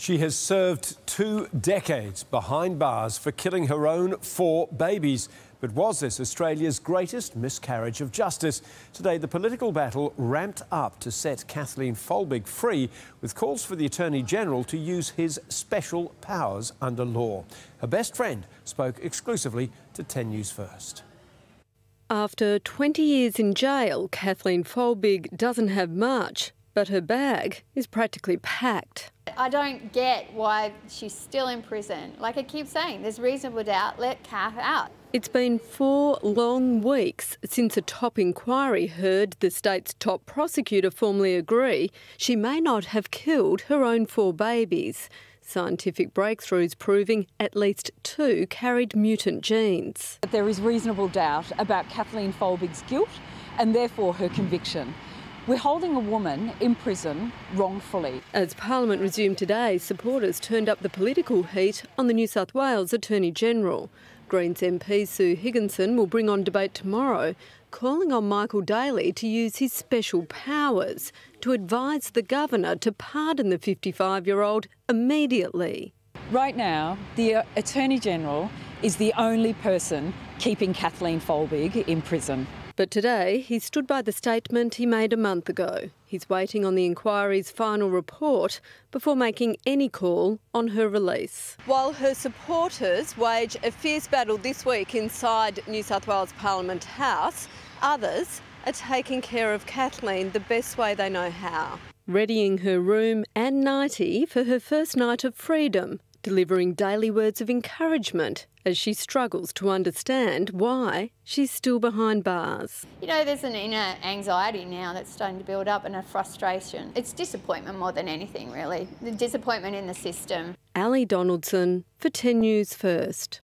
She has served 2 decades behind bars for killing her own 4 babies. But was this Australia's greatest miscarriage of justice? Today, the political battle ramped up to set Kathleen Folbigg free, with calls for the Attorney-General to use his special powers under law. Her best friend spoke exclusively to 10 News First. After 20 years in jail, Kathleen Folbigg doesn't have much, but her bag is practically packed. I don't get why she's still in prison. Like I keep saying, there's reasonable doubt, let Kath out. It's been 4 long weeks since a top inquiry heard the state's top prosecutor formally agree she may not have killed her own 4 babies. Scientific breakthroughs proving at least 2 carried mutant genes. There is reasonable doubt about Kathleen Folbigg's guilt and therefore her conviction. We're holding a woman in prison wrongfully. As Parliament resumed today, supporters turned up the political heat on the New South Wales Attorney-General. Greens MP Sue Higginson will bring on debate tomorrow, calling on Michael Daly to use his special powers to advise the Governor to pardon the 55-year-old immediately. Right now, the Attorney-General is the only person keeping Kathleen Folbigg in prison. But today, he stood by the statement he made a month ago. He's waiting on the inquiry's final report before making any call on her release. While her supporters wage a fierce battle this week inside New South Wales Parliament House, others are taking care of Kathleen the best way they know how. Readying her room and nightie for her first night of freedom, delivering daily words of encouragement as she struggles to understand why she's still behind bars. You know, there's an inner anxiety now that's starting to build up and a frustration. It's disappointment more than anything, really. The disappointment in the system. Ali Donaldson for 10 News First.